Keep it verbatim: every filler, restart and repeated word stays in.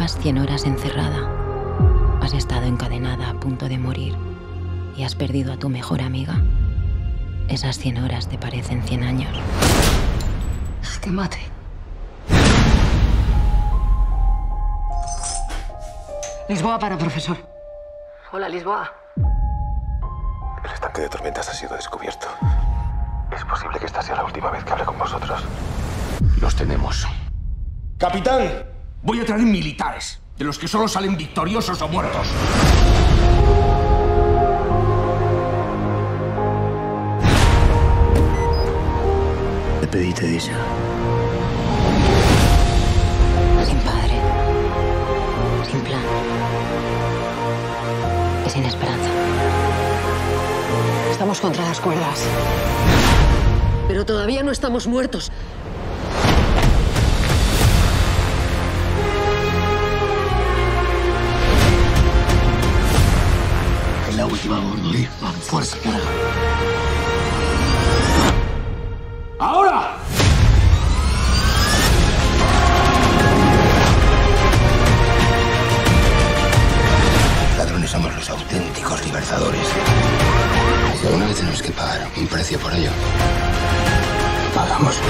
Llevas cien horas encerrada. Has estado encadenada a punto de morir y has perdido a tu mejor amiga. Esas cien horas te parecen cien años. Que te mate. Lisboa para profesor. Hola, Lisboa. El estanque de tormentas ha sido descubierto. Es posible que esta sea la última vez que hable con vosotros. Los tenemos. Capitán, voy a traer militares, de los que solo salen victoriosos o muertos. ¿Qué pediste de ella? Sin padre, sin plan y sin esperanza. Estamos contra las cuerdas, pero todavía no estamos muertos. Es la última, gordo. Fuerza, cara. ¡Ahora! Ladrones somos los auténticos libertadores. Si alguna vez tenemos que pagar un precio por ello, pagamos.